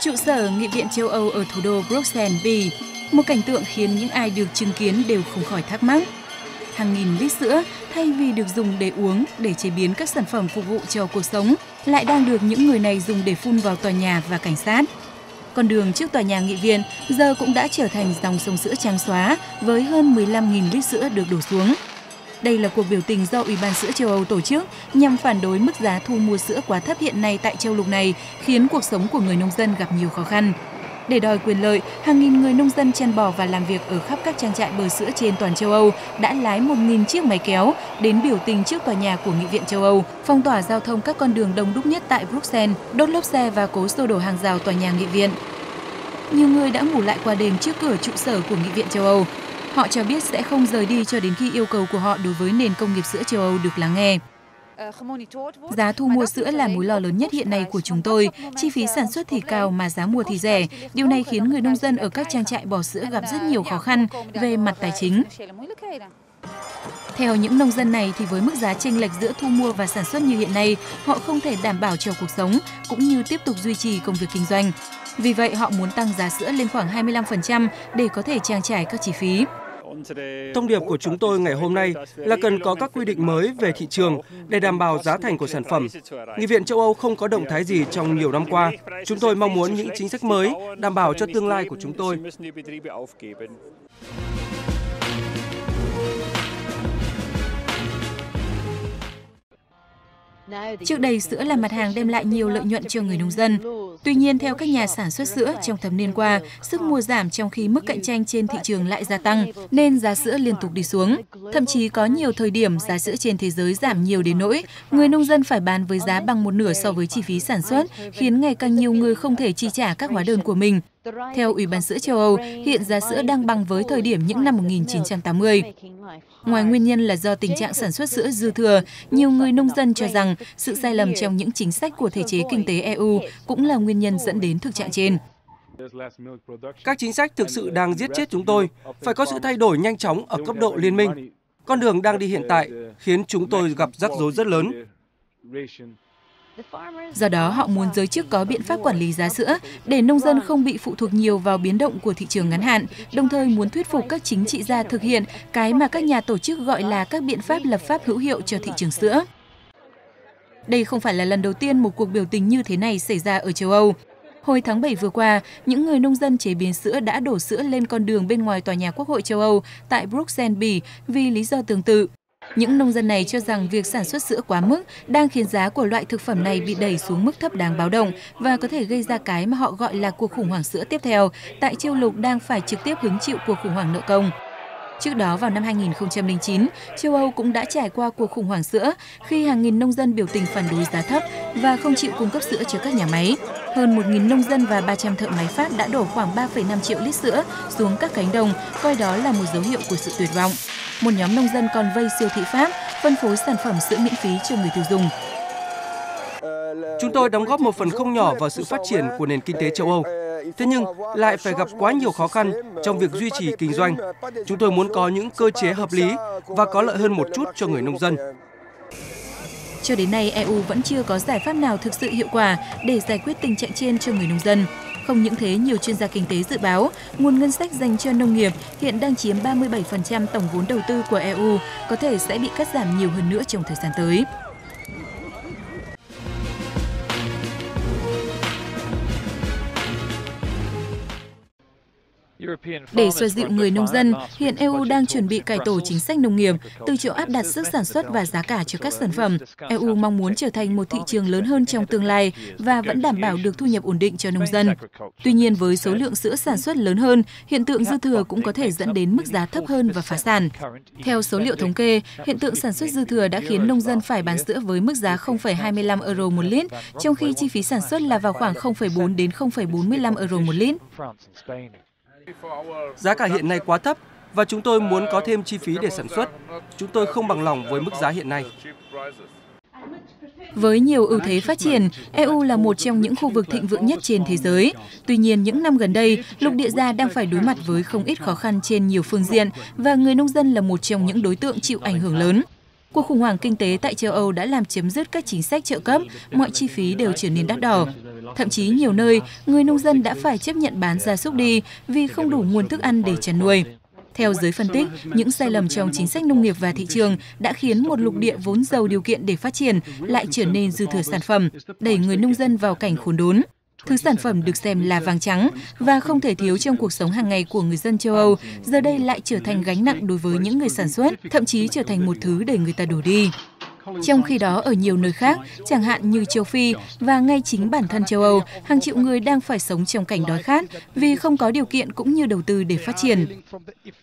trụ sở Nghị viện châu Âu ở thủ đô Brussels, Bỉ, một cảnh tượng khiến những ai được chứng kiến đều không khỏi thắc mắc. Hàng nghìn lít sữa thay vì được dùng để uống, để chế biến các sản phẩm phục vụ cho cuộc sống, lại đang được những người này dùng để phun vào tòa nhà và cảnh sát. Con đường trước tòa nhà nghị viện giờ cũng đã trở thành dòng sông sữa trắng xóa với hơn 15.000 lít sữa được đổ xuống. Đây là cuộc biểu tình do Ủy ban sữa châu Âu tổ chức nhằm phản đối mức giá thu mua sữa quá thấp hiện nay tại châu lục này, khiến cuộc sống của người nông dân gặp nhiều khó khăn. Để đòi quyền lợi, hàng nghìn người nông dân chăn bò và làm việc ở khắp các trang trại bờ sữa trên toàn châu Âu đã lái 1.000 chiếc máy kéo đến biểu tình trước tòa nhà của Nghị viện châu Âu, phong tỏa giao thông các con đường đông đúc nhất tại Bruxelles, đốt lốp xe và cố xô đổ hàng rào tòa nhà nghị viện. Nhiều người đã ngủ lại qua đêm trước cửa trụ sở của Nghị viện châu Âu. Họ cho biết sẽ không rời đi cho đến khi yêu cầu của họ đối với nền công nghiệp sữa châu Âu được lắng nghe. Giá thu mua sữa là mối lo lớn nhất hiện nay của chúng tôi. Chi phí sản xuất thì cao mà giá mua thì rẻ. Điều này khiến người nông dân ở các trang trại bò sữa gặp rất nhiều khó khăn về mặt tài chính. Theo những nông dân này thì với mức giá chênh lệch giữa thu mua và sản xuất như hiện nay, họ không thể đảm bảo cho cuộc sống cũng như tiếp tục duy trì công việc kinh doanh. Vì vậy họ muốn tăng giá sữa lên khoảng 25% để có thể trang trải các chi phí. Thông điệp của chúng tôi ngày hôm nay là cần có các quy định mới về thị trường để đảm bảo giá thành của sản phẩm. Nghị viện châu Âu không có động thái gì trong nhiều năm qua. Chúng tôi mong muốn những chính sách mới đảm bảo cho tương lai của chúng tôi. Trước đây, sữa là mặt hàng đem lại nhiều lợi nhuận cho người nông dân. Tuy nhiên, theo các nhà sản xuất sữa, trong thập niên qua, sức mua giảm trong khi mức cạnh tranh trên thị trường lại gia tăng, nên giá sữa liên tục đi xuống. Thậm chí có nhiều thời điểm giá sữa trên thế giới giảm nhiều đến nỗi người nông dân phải bán với giá bằng một nửa so với chi phí sản xuất, khiến ngày càng nhiều người không thể chi trả các hóa đơn của mình. Theo Ủy ban sữa châu Âu, hiện giá sữa đang bằng với thời điểm những năm 1980. Ngoài nguyên nhân là do tình trạng sản xuất sữa dư thừa, nhiều người nông dân cho rằng sự sai lầm trong những chính sách của thể chế kinh tế EU cũng là nguyên nhân dẫn đến thực trạng trên. Các chính sách thực sự đang giết chết chúng tôi, phải có sự thay đổi nhanh chóng ở cấp độ liên minh. Con đường đang đi hiện tại khiến chúng tôi gặp rắc rối rất lớn. Do đó, họ muốn giới chức có biện pháp quản lý giá sữa để nông dân không bị phụ thuộc nhiều vào biến động của thị trường ngắn hạn, đồng thời muốn thuyết phục các chính trị gia thực hiện cái mà các nhà tổ chức gọi là các biện pháp lập pháp hữu hiệu cho thị trường sữa. Đây không phải là lần đầu tiên một cuộc biểu tình như thế này xảy ra ở châu Âu. Hồi tháng 7 vừa qua, những người nông dân chế biến sữa đã đổ sữa lên con đường bên ngoài tòa nhà Quốc hội châu Âu tại Bruxelles, Bỉ vì lý do tương tự. Những nông dân này cho rằng việc sản xuất sữa quá mức đang khiến giá của loại thực phẩm này bị đẩy xuống mức thấp đáng báo động và có thể gây ra cái mà họ gọi là cuộc khủng hoảng sữa tiếp theo tại châu lục đang phải trực tiếp hứng chịu cuộc khủng hoảng nợ công. Trước đó vào năm 2009, châu Âu cũng đã trải qua cuộc khủng hoảng sữa khi hàng nghìn nông dân biểu tình phản đối giá thấp và không chịu cung cấp sữa cho các nhà máy. Hơn 1.000 nông dân và 300 thợ máy Pháp đã đổ khoảng 3,5 triệu lít sữa xuống các cánh đồng, coi đó là một dấu hiệu của sự tuyệt vọng. Một nhóm nông dân còn vây siêu thị Pháp, phân phối sản phẩm sữa miễn phí cho người tiêu dùng. Chúng tôi đóng góp một phần không nhỏ vào sự phát triển của nền kinh tế châu Âu. Thế nhưng lại phải gặp quá nhiều khó khăn trong việc duy trì kinh doanh. Chúng tôi muốn có những cơ chế hợp lý và có lợi hơn một chút cho người nông dân. Cho đến nay, EU vẫn chưa có giải pháp nào thực sự hiệu quả để giải quyết tình trạng trên cho người nông dân. Không những thế, nhiều chuyên gia kinh tế dự báo, nguồn ngân sách dành cho nông nghiệp hiện đang chiếm 37% tổng vốn đầu tư của EU, có thể sẽ bị cắt giảm nhiều hơn nữa trong thời gian tới. Để xoa dịu người nông dân, hiện EU đang chuẩn bị cải tổ chính sách nông nghiệp, từ chỗ áp đặt sức sản xuất và giá cả cho các sản phẩm. EU mong muốn trở thành một thị trường lớn hơn trong tương lai và vẫn đảm bảo được thu nhập ổn định cho nông dân. Tuy nhiên, với số lượng sữa sản xuất lớn hơn, hiện tượng dư thừa cũng có thể dẫn đến mức giá thấp hơn và phá sản. Theo số liệu thống kê, hiện tượng sản xuất dư thừa đã khiến nông dân phải bán sữa với mức giá 0,25 euro một lít, trong khi chi phí sản xuất là vào khoảng 0,4 đến 0,45 euro một lít. Giá cả hiện nay quá thấp và chúng tôi muốn có thêm chi phí để sản xuất. Chúng tôi không bằng lòng với mức giá hiện nay. Với nhiều ưu thế phát triển, EU là một trong những khu vực thịnh vượng nhất trên thế giới. Tuy nhiên, những năm gần đây, lục địa già đang phải đối mặt với không ít khó khăn trên nhiều phương diện và người nông dân là một trong những đối tượng chịu ảnh hưởng lớn. Cuộc khủng hoảng kinh tế tại châu Âu đã làm chấm dứt các chính sách trợ cấp, mọi chi phí đều trở nên đắt đỏ. Thậm chí nhiều nơi, người nông dân đã phải chấp nhận bán gia súc đi vì không đủ nguồn thức ăn để chăn nuôi. Theo giới phân tích, những sai lầm trong chính sách nông nghiệp và thị trường đã khiến một lục địa vốn giàu điều kiện để phát triển lại trở nên dư thừa sản phẩm, đẩy người nông dân vào cảnh khốn đốn. Thứ sản phẩm được xem là vàng trắng và không thể thiếu trong cuộc sống hàng ngày của người dân châu Âu, giờ đây lại trở thành gánh nặng đối với những người sản xuất, thậm chí trở thành một thứ để người ta đổ đi. Trong khi đó, ở nhiều nơi khác, chẳng hạn như châu Phi và ngay chính bản thân châu Âu, hàng triệu người đang phải sống trong cảnh đói khát vì không có điều kiện cũng như đầu tư để phát triển.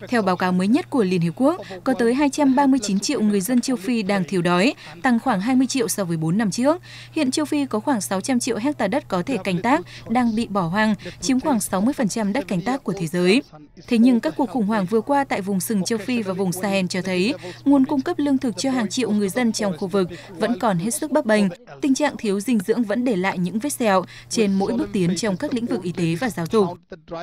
Theo báo cáo mới nhất của Liên Hiệp Quốc, có tới 239 triệu người dân châu Phi đang thiếu đói, tăng khoảng 20 triệu so với 4 năm trước. Hiện châu Phi có khoảng 600 triệu hectare đất có thể canh tác đang bị bỏ hoang, chiếm khoảng 60% đất canh tác của thế giới. Thế nhưng các cuộc khủng hoảng vừa qua tại vùng sừng châu Phi và vùng Sahel cho thấy nguồn cung cấp lương thực cho hàng triệu người dân trong khu vực vẫn còn hết sức bấp bênh, tình trạng thiếu dinh dưỡng vẫn để lại những vết sẹo trên mỗi bước tiến trong các lĩnh vực y tế và giáo dục.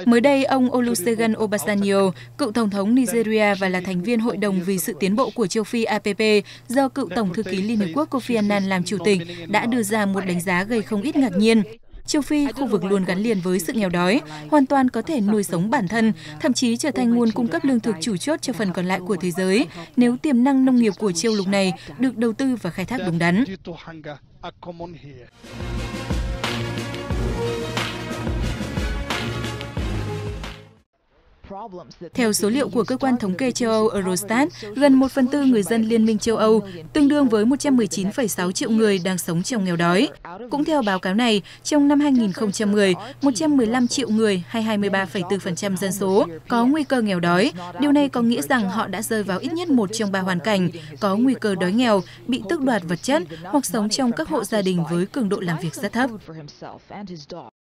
Mới đây, ông Olusegun Obasanjo, cựu tổng thống Nigeria và là thành viên Hội đồng vì sự tiến bộ của châu Phi APP do cựu tổng thư ký Liên Hợp Quốc Kofi Annan làm chủ tịch, đã đưa ra một đánh giá gây không ít ngạc nhiên. Châu Phi, khu vực luôn gắn liền với sự nghèo đói, hoàn toàn có thể nuôi sống bản thân, thậm chí trở thành nguồn cung cấp lương thực chủ chốt cho phần còn lại của thế giới, nếu tiềm năng nông nghiệp của châu lục này được đầu tư và khai thác đúng đắn. Theo số liệu của cơ quan thống kê châu Âu Eurostat, gần 1/4 người dân Liên minh châu Âu, tương đương với 119,6 triệu người đang sống trong nghèo đói. Cũng theo báo cáo này, trong năm 2010, 115 triệu người hay 23,4% dân số có nguy cơ nghèo đói. Điều này có nghĩa rằng họ đã rơi vào ít nhất một trong ba hoàn cảnh, có nguy cơ đói nghèo, bị tước đoạt vật chất hoặc sống trong các hộ gia đình với cường độ làm việc rất thấp.